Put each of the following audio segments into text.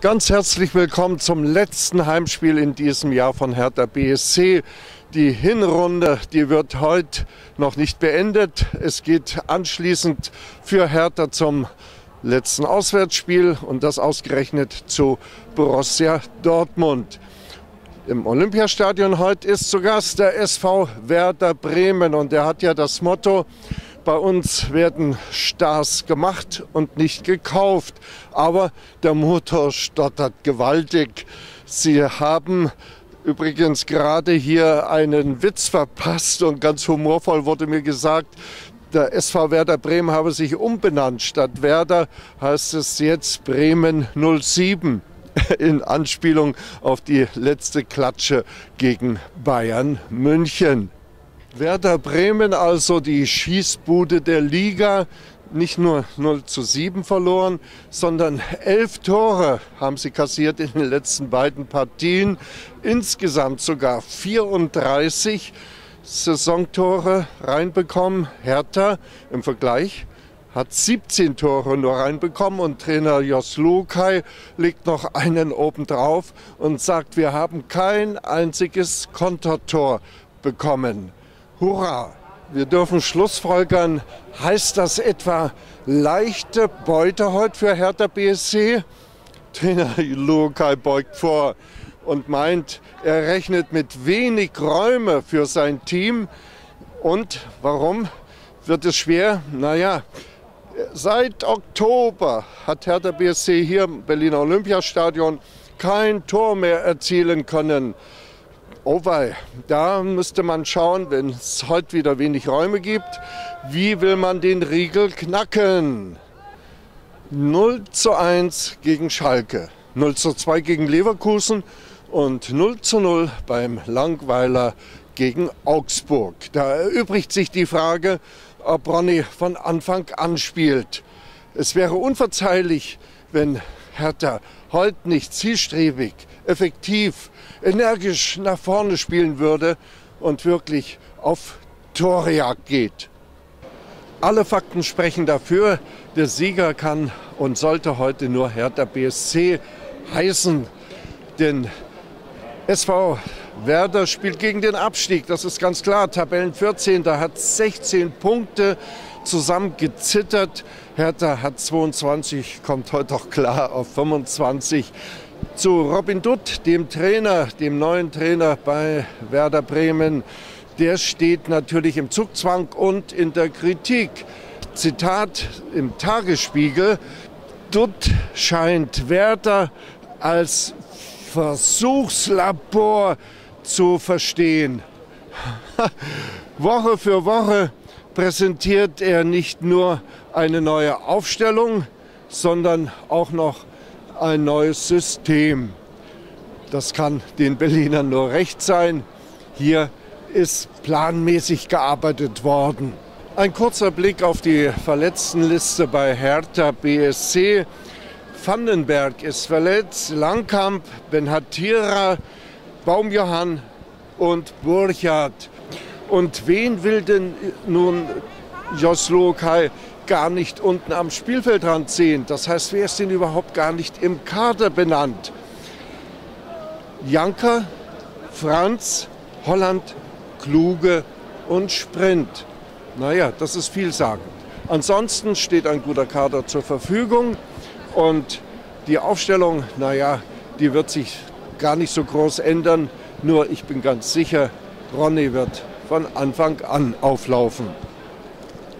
Ganz herzlich willkommen zum letzten Heimspiel in diesem Jahr von Hertha BSC. Die Hinrunde, die wird heute noch nicht beendet. Es geht anschließend für Hertha zum letzten Auswärtsspiel und das ausgerechnet zu Borussia Dortmund. Im Olympiastadion heute ist zu Gast der SV Werder Bremen und der hat ja das Motto: Bei uns werden Stars gemacht und nicht gekauft. Aber der Motor stottert gewaltig. Sie haben übrigens gerade hier einen Witz verpasst und ganz humorvoll wurde mir gesagt, der SV Werder Bremen habe sich umbenannt. Statt Werder heißt es jetzt Bremen 07 in Anspielung auf die letzte Klatsche gegen Bayern München. Werder Bremen, also die Schießbude der Liga, nicht nur 0:7 verloren, sondern 11 Tore haben sie kassiert in den letzten beiden Partien. Insgesamt sogar 34 Saisontore reinbekommen. Hertha im Vergleich hat 17 Tore nur reinbekommen und Trainer Jos Luhukay legt noch einen obendrauf und sagt, wir haben kein einziges Kontertor bekommen. Hurra! Wir dürfen schlussfolgern, heißt das etwa leichte Beute heute für Hertha BSC? Trainer Luhukay beugt vor und meint, er rechnet mit wenig Räume für sein Team. Und warum wird es schwer? Naja, seit Oktober hat Hertha BSC hier im Berliner Olympiastadion kein Tor mehr erzielen können. Oh wei, da müsste man schauen, wenn es heute wieder wenig Räume gibt, wie will man den Riegel knacken? 0:1 gegen Schalke, 0:2 gegen Leverkusen und 0:0 beim Langweiler gegen Augsburg. Da erübrigt sich die Frage, ob Ronnie von Anfang an spielt. Es wäre unverzeihlich, wenn Hertha heute nicht zielstrebig, effektiv, energisch nach vorne spielen würde und wirklich auf Torjagd geht. Alle Fakten sprechen dafür, der Sieger kann und sollte heute nur Hertha BSC heißen. Denn SV Werder spielt gegen den Abstieg, das ist ganz klar. Tabellen 14, da hat 16 Punkte zusammengezittert. Hertha hat 22, kommt heute auch klar auf 25. Zu Robin Dutt, dem Trainer, dem neuen Trainer bei Werder Bremen. Der steht natürlich im Zugzwang und in der Kritik. Zitat im Tagesspiegel: Dutt scheint Werder als Versuchslabor zu verstehen. Woche für Woche präsentiert er nicht nur eine neue Aufstellung, sondern auch noch ein neues System. Das kann den Berlinern nur recht sein. Hier ist planmäßig gearbeitet worden. Ein kurzer Blick auf die Verletztenliste bei Hertha BSC. Vandenberg ist verletzt, Langkamp, Ben Hatira, Baumjohann und Burchardt. Und wen will denn nun Jos Luhukay gar nicht unten am Spielfeldrand sehen? Das heißt, wer ist denn überhaupt gar nicht im Kader benannt? Janker, Franz, Holland, Kluge und Sprint. Naja, das ist vielsagend. Ansonsten steht ein guter Kader zur Verfügung. Und die Aufstellung, naja, die wird sich gar nicht so groß ändern. Nur ich bin ganz sicher, Ronnie wird von Anfang an auflaufen.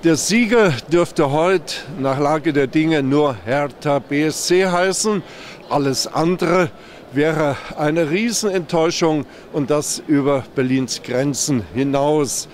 Der Sieger dürfte heute nach Lage der Dinge nur Hertha BSC heißen. Alles andere wäre eine Riesenenttäuschung und das über Berlins Grenzen hinaus.